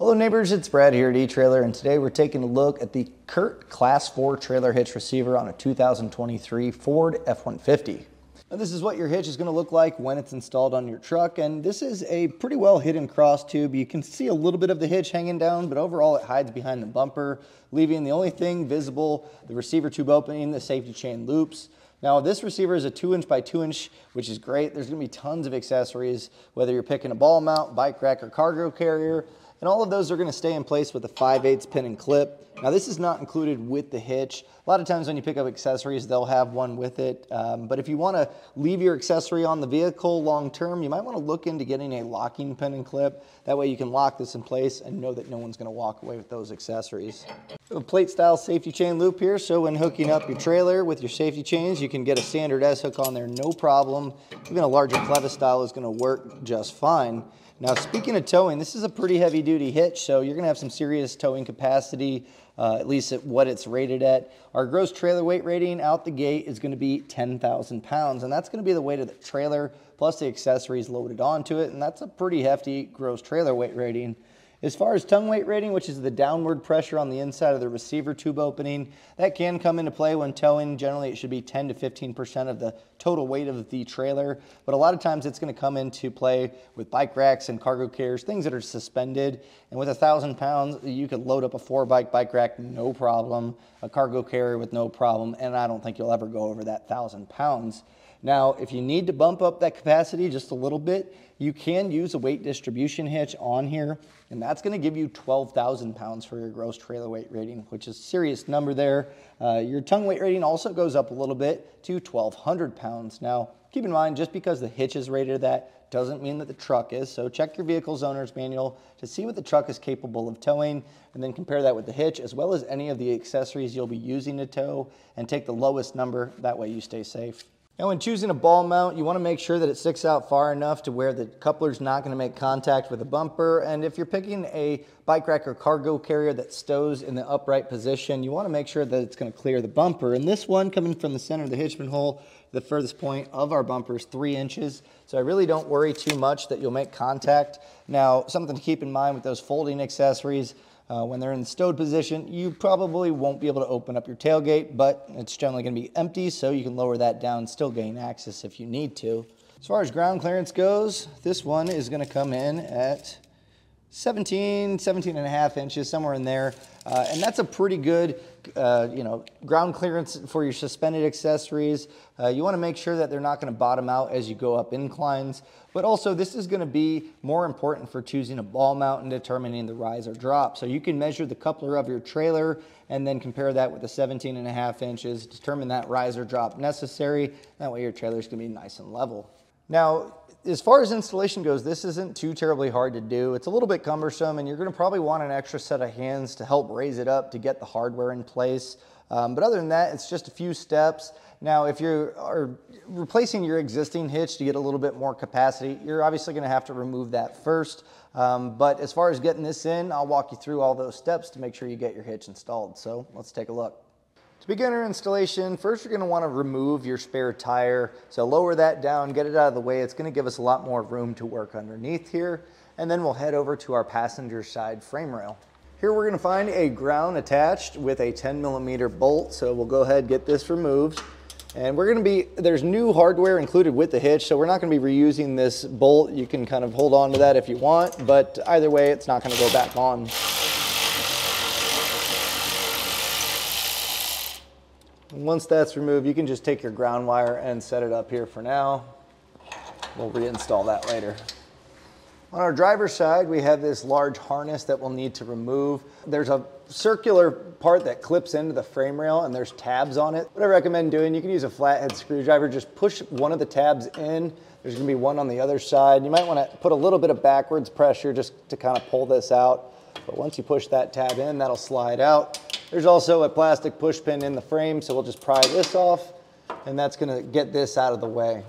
Hello neighbors, it's Brad here at eTrailer, and today we're taking a look at the CURT Class 4 trailer hitch receiver on a 2023 Ford F-150. Now, this is what your hitch is going to look like when it's installed on your truck, and this is a pretty well hidden cross tube. You can see a little bit of the hitch hanging down, but overall it hides behind the bumper, leaving the only thing visible, the receiver tube opening, the safety chain loops. Now, this receiver is a 2" by 2", which is great. There's going to be tons of accessories, whether you're picking a ball mount, bike rack, or cargo carrier, and all of those are going to stay in place with a 5/8 pin and clip. Now, this is not included with the hitch. A lot of times when you pick up accessories, they'll have one with it. But if you want to leave your accessory on the vehicle long term, you might want to look into getting a locking pin and clip. That way you can lock this in place and know that no one's going to walk away with those accessories. We have a plate style safety chain loop here, so when hooking up your trailer with your safety chains, you can get a standard S-hook on there, no problem. Even a larger clevis style is going to work just fine. Now, speaking of towing, this is a pretty heavy duty hitch, so you're going to have some serious towing capacity, at least at what it's rated at. Our gross trailer weight rating out the gate is going to be 10,000 pounds, and that's going to be the weight of the trailer plus the accessories loaded onto it, and that's a pretty hefty gross trailer weight rating. As far as tongue weight rating, which is the downward pressure on the inside of the receiver tube opening, that can come into play when towing. Generally, it should be 10 to 15% of the total weight of the trailer, but a lot of times it's going to come into play with bike racks and cargo carriers, things that are suspended. And with 1,000 pounds, you could load up a 4-bike rack, no problem, a cargo carrier with no problem, and I don't think you'll ever go over that 1,000 pounds. Now, if you need to bump up that capacity just a little bit, you can use a weight distribution hitch on here, and that's going to give you 12,000 pounds for your gross trailer weight rating, which is a serious number there. Your tongue weight rating also goes up a little bit to 1,200 pounds. Now, keep in mind, just because the hitch is rated that doesn't mean that the truck is, so check your vehicle's owner's manual to see what the truck is capable of towing, and then compare that with the hitch as well as any of the accessories you'll be using to tow, and take the lowest number. That way you stay safe. Now, when choosing a ball mount, you want to make sure that it sticks out far enough to where the coupler's not going to make contact with the bumper. And if you're picking a bike rack or cargo carrier that stows in the upright position, you want to make sure that it's going to clear the bumper. And this one, coming from the center of the hitchman hole, the furthest point of our bumper is 3 inches. So I really don't worry too much that you'll make contact. Now, something to keep in mind with those folding accessories, when they're in the stowed position, you probably won't be able to open up your tailgate, but it's generally going to be empty, so you can lower that down, still gain access if you need to. As far as ground clearance goes, this one is going to come in at 17 and a half inches, somewhere in there. And that's a pretty good, ground clearance for your suspended accessories. You want to make sure that they're not going to bottom out as you go up inclines. But also, this is going to be more important for choosing a ball mount and determining the rise or drop. So you can measure the coupler of your trailer and then compare that with the 17 and a half inches, determine that rise or drop necessary. That way your trailer is going to be nice and level. Now, as far as installation goes, this isn't too terribly hard to do. It's a little bit cumbersome, and you're going to probably want an extra set of hands to help raise it up to get the hardware in place. But other than that, it's just a few steps. Now, if you are replacing your existing hitch to get a little bit more capacity, you're obviously going to have to remove that first. But as far as getting this in, I'll walk you through all those steps to make sure you get your hitch installed. So let's take a look. To begin your installation, first you're going to want to remove your spare tire. So lower that down, get it out of the way. It's going to give us a lot more room to work underneath here. And then we'll head over to our passenger side frame rail. Here we're going to find a ground attached with a 10mm bolt. So we'll go ahead and get this removed. And we're going to be, there's new hardware included with the hitch, so we're not going to be reusing this bolt. You can kind of hold on to that if you want, but either way, it's not going to go back on. Once that's removed, you can just take your ground wire and set it up here for now. We'll reinstall that later. On our driver's side, we have this large harness that we'll need to remove. There's a circular part that clips into the frame rail, and there's tabs on it. What I recommend doing, you can use a flathead screwdriver, just push one of the tabs in. There's gonna be one on the other side. You might wanna put a little bit of backwards pressure just to kind of pull this out. But once you push that tab in, that'll slide out. There's also a plastic push pin in the frame, so we'll just pry this off, and that's gonna get this out of the way.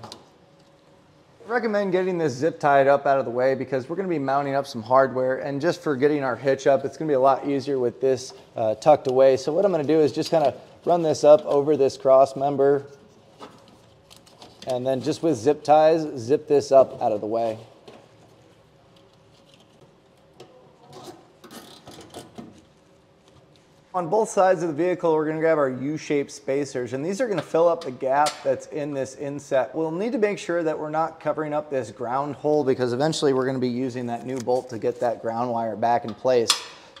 I recommend getting this zip tied up out of the way because we're gonna be mounting up some hardware, and just for getting our hitch up, it's gonna be a lot easier with this tucked away. So what I'm gonna do is just kind of run this up over this cross member, and then just with zip ties, zip this up out of the way. On both sides of the vehicle, we're going to grab our U-shaped spacers, and these are going to fill up the gap that's in this inset. We'll need to make sure that we're not covering up this ground hole, because eventually we're going to be using that new bolt to get that ground wire back in place.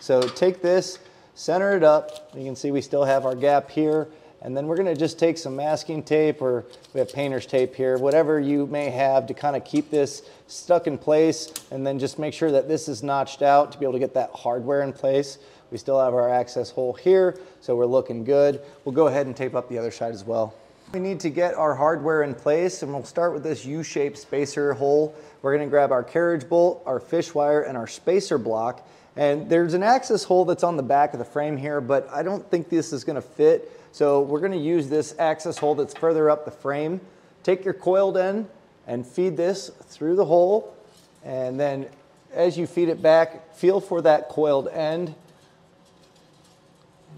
So take this, center it up. You can see we still have our gap here, and then we're going to just take some masking tape, or we have painter's tape here, whatever you may have, to kind of keep this stuck in place, and then just make sure that this is notched out to be able to get that hardware in place. We still have our access hole here, so we're looking good. We'll go ahead and tape up the other side as well. We need to get our hardware in place, and we'll start with this U-shaped spacer hole. We're gonna grab our carriage bolt, our fish wire, and our spacer block. And there's an access hole that's on the back of the frame here, but I don't think this is gonna fit. So we're gonna use this access hole that's further up the frame. Take your coiled end and feed this through the hole. And then as you feed it back, feel for that coiled end.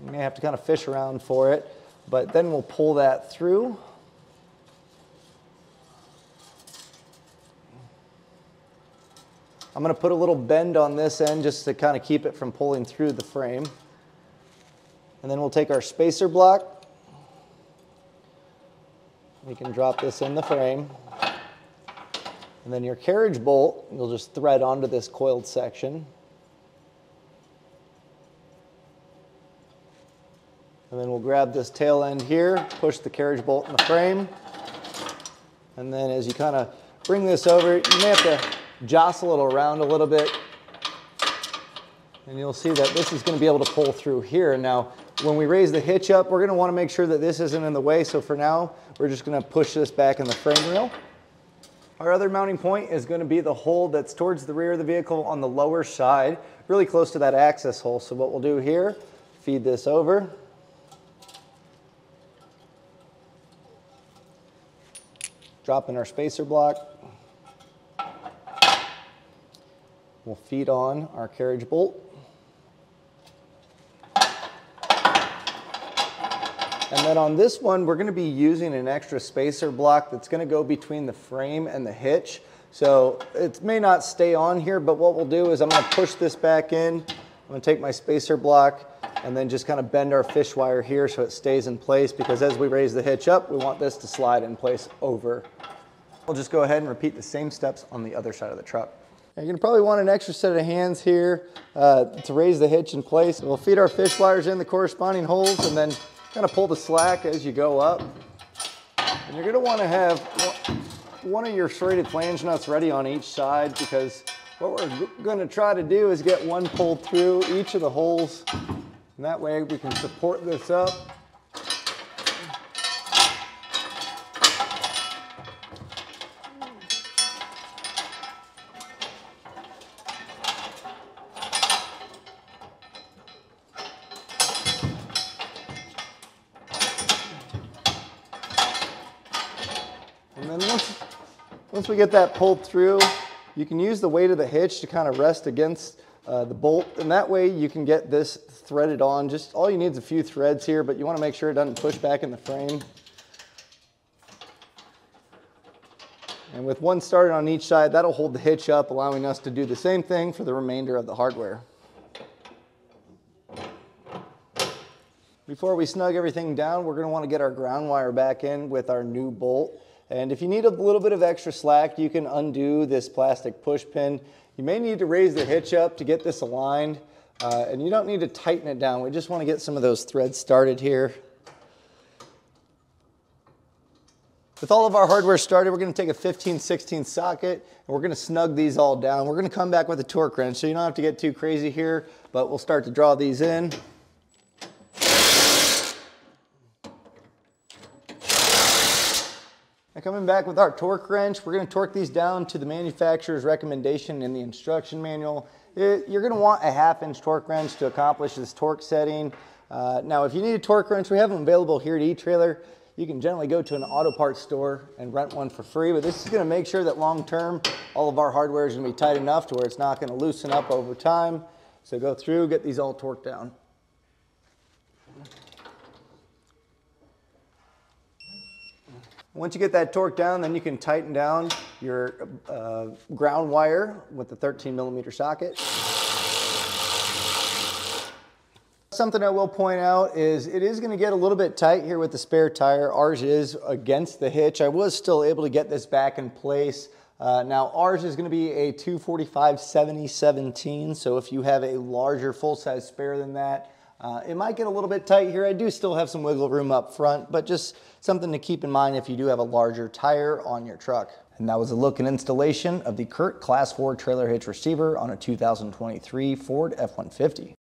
You may have to kind of fish around for it, but then we'll pull that through. I'm going to put a little bend on this end just to kind of keep it from pulling through the frame. And then we'll take our spacer block. You can drop this in the frame. And then your carriage bolt, you'll just thread onto this coiled section. And then we'll grab this tail end here, push the carriage bolt in the frame. And then as you kind of bring this over, you may have to jostle it around a little bit. And you'll see that this is going to be able to pull through here. Now, when we raise the hitch up, we're going to want to make sure that this isn't in the way. So for now, we're just going to push this back in the frame rail. Our other mounting point is going to be the hole that's towards the rear of the vehicle on the lower side, really close to that access hole. So what we'll do here, feed this over. Drop in our spacer block. We'll feed on our carriage bolt. And then on this one, we're going to be using an extra spacer block that's going to go between the frame and the hitch. So it may not stay on here, but what we'll do is I'm going to push this back in. I'm going to take my spacer block and then just kind of bend our fish wire here so it stays in place, because as we raise the hitch up, we want this to slide in place over. We'll just go ahead and repeat the same steps on the other side of the truck. Now you're gonna probably want an extra set of hands here to raise the hitch in place. We'll feed our fish wires in the corresponding holes and then kind of pull the slack as you go up. And you're gonna wanna have one of your serrated flange nuts ready on each side, because what we're gonna try to do is get one pulled through each of the holes. And that way we can support this up. And then once we get that pulled through, you can use the weight of the hitch to kind of rest against the bolt, and that way you can get this threaded on. Just all you need is a few threads here, but you want to make sure it doesn't push back in the frame. And with one started on each side, that'll hold the hitch up, allowing us to do the same thing for the remainder of the hardware. Before we snug everything down, we're going to want to get our ground wire back in with our new bolt. And if you need a little bit of extra slack, you can undo this plastic push pin. You may need to raise the hitch up to get this aligned, and you don't need to tighten it down. We just want to get some of those threads started here. With all of our hardware started, we're going to take a 15/16 socket, and we're going to snug these all down. We're going to come back with a torque wrench, so you don't have to get too crazy here, but we'll start to draw these in. Now coming back with our torque wrench, we're going to torque these down to the manufacturer's recommendation in the instruction manual. You're going to want a 1/2-inch torque wrench to accomplish this torque setting. Now if you need a torque wrench, we have them available here at eTrailer. You can generally go to an auto parts store and rent one for free, but this is going to make sure that long term all of our hardware is going to be tight enough to where it's not going to loosen up over time. So go through, get these all torqued down. Once you get that torque down, then you can tighten down your ground wire with the 13mm socket. Something I will point out is it is going to get a little bit tight here with the spare tire. Ours is against the hitch. I was still able to get this back in place. Now ours is going to be a 245/70/17, so if you have a larger full-size spare than that, it might get a little bit tight here. I do still have some wiggle room up front, but just something to keep in mind if you do have a larger tire on your truck. And that was a look and installation of the CURT Class 4 trailer hitch receiver on a 2023 Ford F-150.